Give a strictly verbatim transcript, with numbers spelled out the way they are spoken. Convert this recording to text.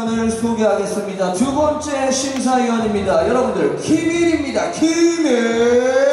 을 소개하겠습니다. 두 번째 심사위원입니다. 여러분들, 키밀입니다. 키밀!